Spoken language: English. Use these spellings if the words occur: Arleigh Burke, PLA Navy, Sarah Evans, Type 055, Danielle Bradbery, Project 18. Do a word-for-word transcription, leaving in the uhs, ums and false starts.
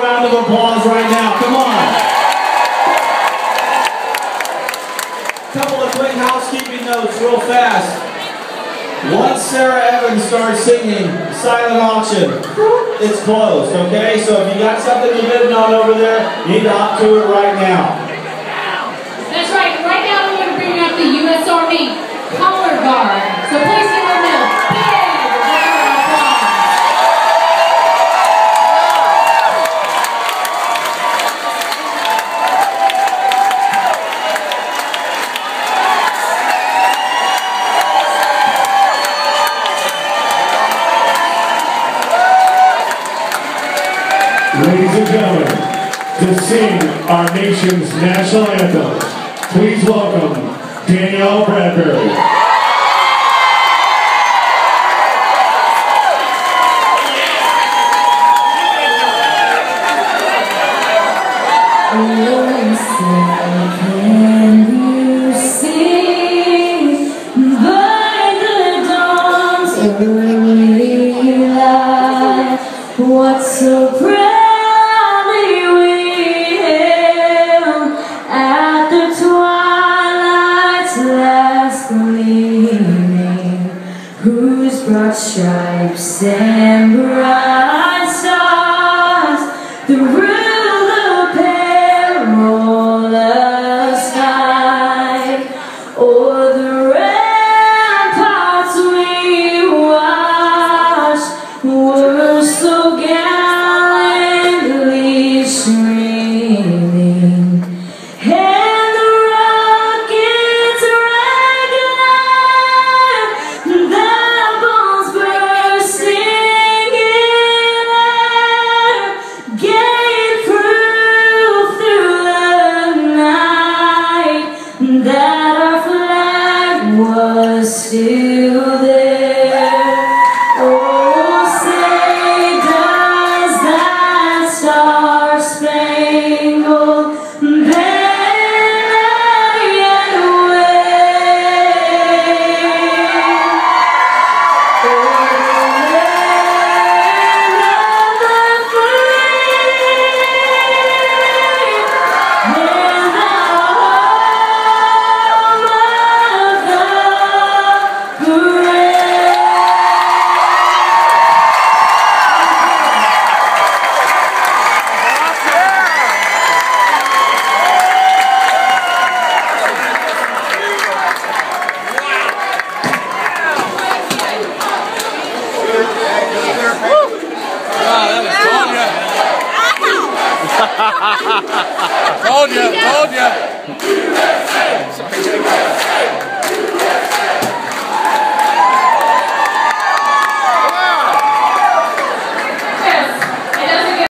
full round of applause right now. Come on. Couple of quick housekeeping notes real fast. Once Sarah Evans starts singing Silent Auction, it's closed, okay? So if you got something you're bidding on over there, you need to hop to it right now. That's right. Right now we're going to bring out the U S Army Color Guard. So please give them a big round of applause. Ladies and gentlemen, to sing our nation's national anthem, please welcome Danielle Bradbery. Told you, told you.